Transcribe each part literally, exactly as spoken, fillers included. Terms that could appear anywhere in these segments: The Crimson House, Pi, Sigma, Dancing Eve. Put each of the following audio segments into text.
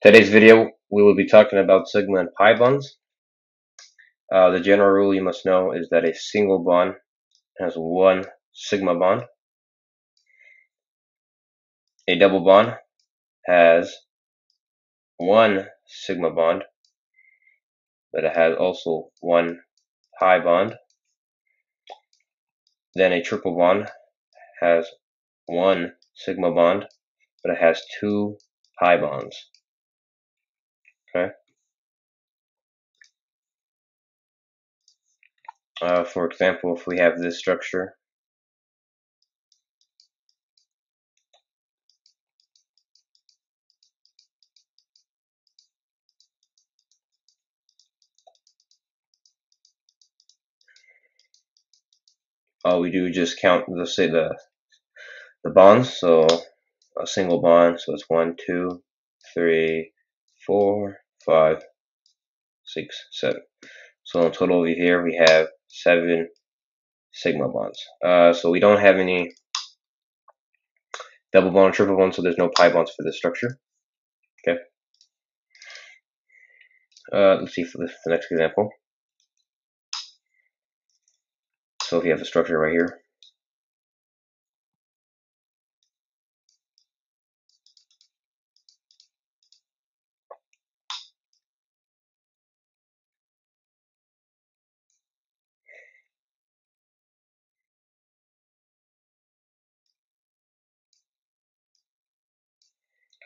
Today's video, we will be talking about Sigma and Pi bonds. Uh, the general rule you must know is that a single bond has one Sigma bond. A double bond has one Sigma bond, but it has also one Pi bond. Then a triple bond has one Sigma bond, but it has two Pi bonds. Okay. Uh, for example, if we have this structure, all we do is just count, let's say, the the bonds. So a single bond, so it's one, two, three, four, five, six, seven. So in total over here we have seven Sigma bonds. Uh, so we don't have any double bond, triple bond, so there's no Pi bonds for this structure. Okay. Uh, let's see for the, for the next example. So if you have a structure right here.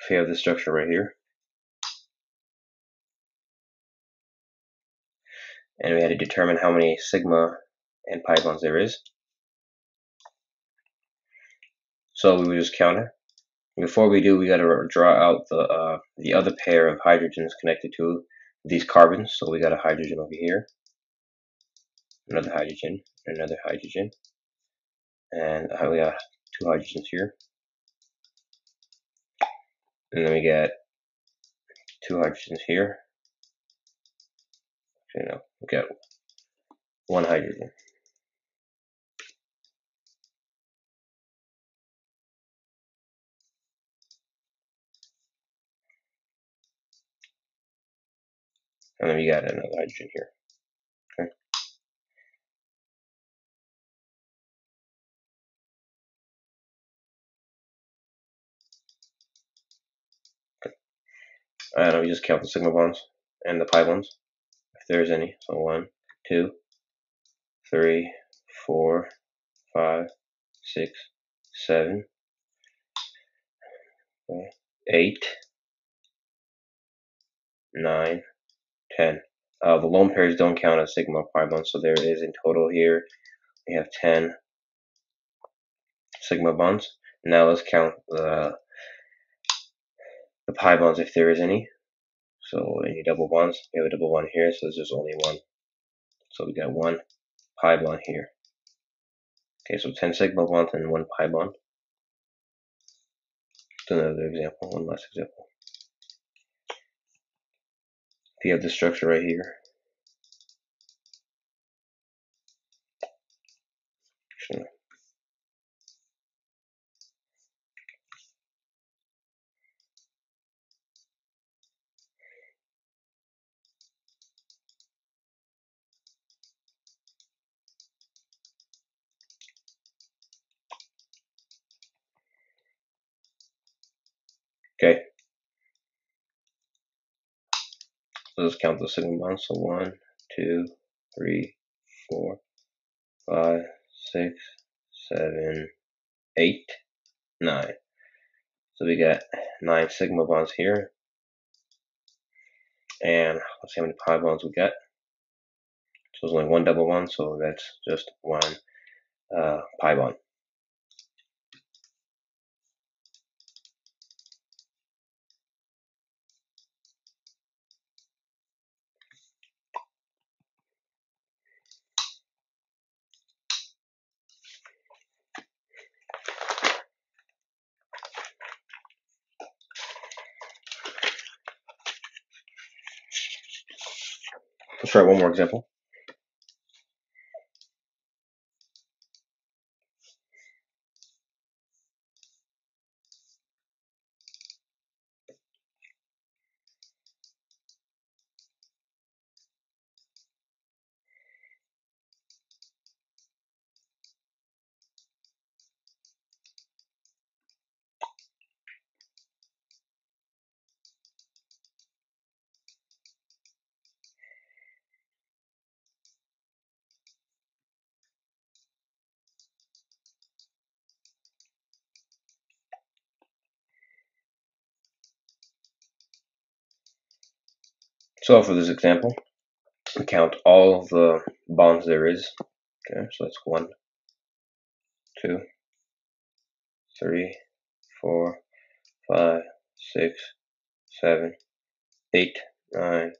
If we have this structure right here, and we had to determine how many Sigma and Pi bonds there is, so we would just count it. Before we do, we got to draw out the uh, the other pair of hydrogens connected to these carbons. So we got a hydrogen over here, another hydrogen, another hydrogen, and we got two hydrogens here. And then we got two hydrogens here. Actually, no, we got one hydrogen. And then we got another hydrogen here. Okay. And we just count the Sigma bonds and the Pi bonds, if there's any. So one, two, three, four, five, six, seven, eight, nine, ten. Uh, the lone pairs don't count as Sigma Pi bonds, so there is in total here we have ten Sigma bonds. Now let's count the the Pi bonds, if there is any. So any double bonds, we have a double bond here, so there's just only one. So we got one Pi bond here. Okay, so ten Sigma bonds and one Pi bond. Just another example, one last example. If you have this structure right here, okay, so let's count the Sigma bonds. So one, two, three, four, five, six, seven, eight, nine. So we got nine Sigma bonds here, and let's see how many Pi bonds we got. So there's only one double bond, so that's just one uh, Pi bond. Let's try one more example. So for this example, we count all the bonds there is. Okay, so that's one, two, three, four, five, six, seven, eight, nine,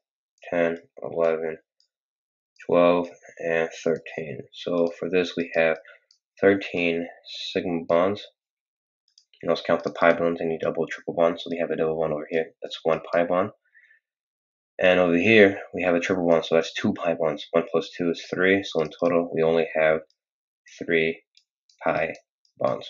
ten, eleven, twelve, and thirteen. So for this we have thirteen sigma bonds. You can also count the pi bonds, any double, triple bond. So we have a double bond over here. That's one pi bond. And over here, we have a triple bond, so that's two pi bonds. One plus two is three, so in total, we only have three pi bonds.